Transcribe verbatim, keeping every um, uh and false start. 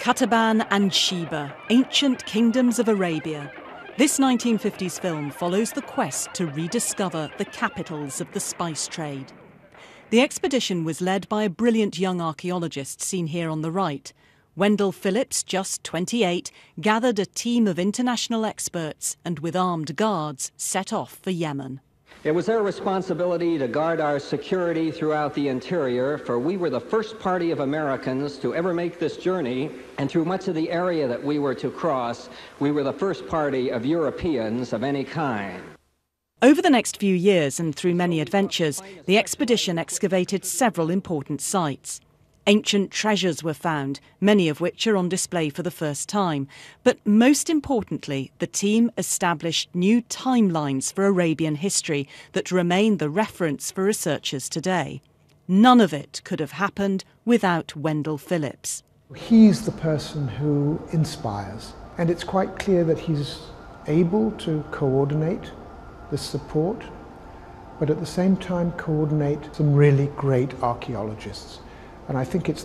Kataban and Sheba, ancient kingdoms of Arabia. This nineteen fifties film follows the quest to rediscover the capitals of the spice trade. The expedition was led by a brilliant young archaeologist seen here on the right. Wendell Phillips, just twenty-eight, gathered a team of international experts and with armed guards set off for Yemen. It was their responsibility to guard our security throughout the interior, for we were the first party of Americans to ever make this journey, and through much of the area that we were to cross, we were the first party of Europeans of any kind. Over the next few years and through many adventures, the expedition excavated several important sites. Ancient treasures were found, many of which are on display for the first time. But most importantly, the team established new timelines for Arabian history that remain the reference for researchers today. None of it could have happened without Wendell Phillips. He's the person who inspires, and it's quite clear that he's able to coordinate this support, but at the same time coordinate some really great archaeologists. And I think it's